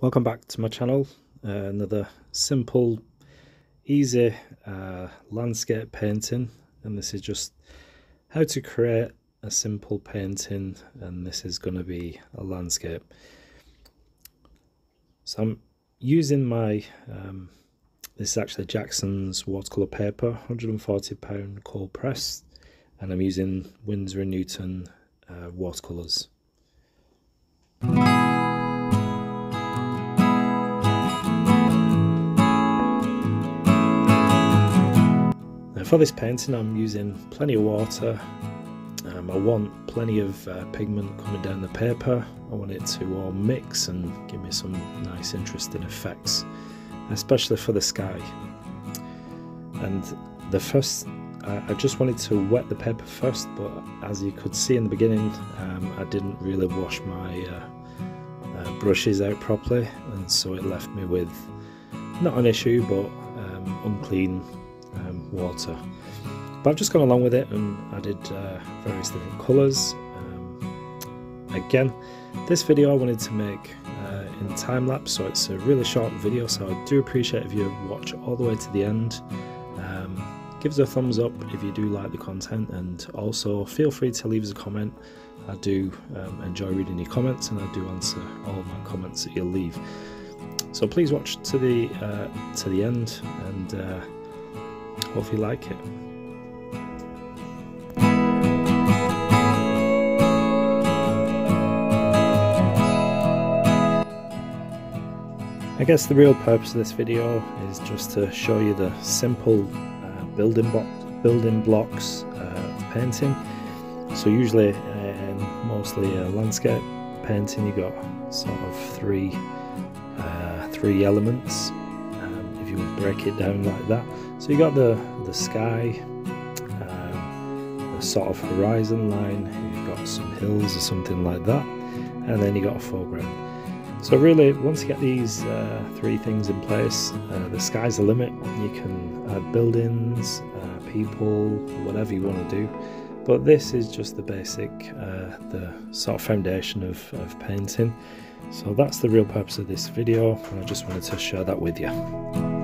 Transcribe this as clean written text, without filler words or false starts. Welcome back to my channel. Another simple, easy landscape painting, and this is just how to create a simple painting, and this is going to be a landscape. So I'm using my this is actually Jackson's watercolor paper, £140 cold press, and I'm using Winsor & Newton watercolors. For this painting I'm using plenty of water. I want plenty of pigment coming down the paper. I want it to all mix and give me some nice interesting effects, especially for the sky. And the first, I just wanted to wet the paper first, but as you could see in the beginning, I didn't really wash my brushes out properly, and so it left me with not an issue but unclean water. But I've just gone along with it and added various different colours. Again, this video I wanted to make in time-lapse, so it's a really short video, so I do appreciate if you watch all the way to the end. Give us a thumbs up if you do like the content, and also feel free to leave us a comment. I do enjoy reading your comments, and I do answer all of my comments that you'll leave. So please watch to the end, and hope you like it. I guess the real purpose of this video is just to show you the simple building blocks of painting. So usually mostly a landscape painting, you got sort of three elements if you would break it down like that. So you got the sky, a sort of horizon line, you've got some hills or something like that, and then you got a foreground. So really, once you get these three things in place, the sky's the limit. You can add buildings, people, whatever you want to do. But this is just the basic, the sort of foundation of painting. So that's the real purpose of this video, and I just wanted to share that with you.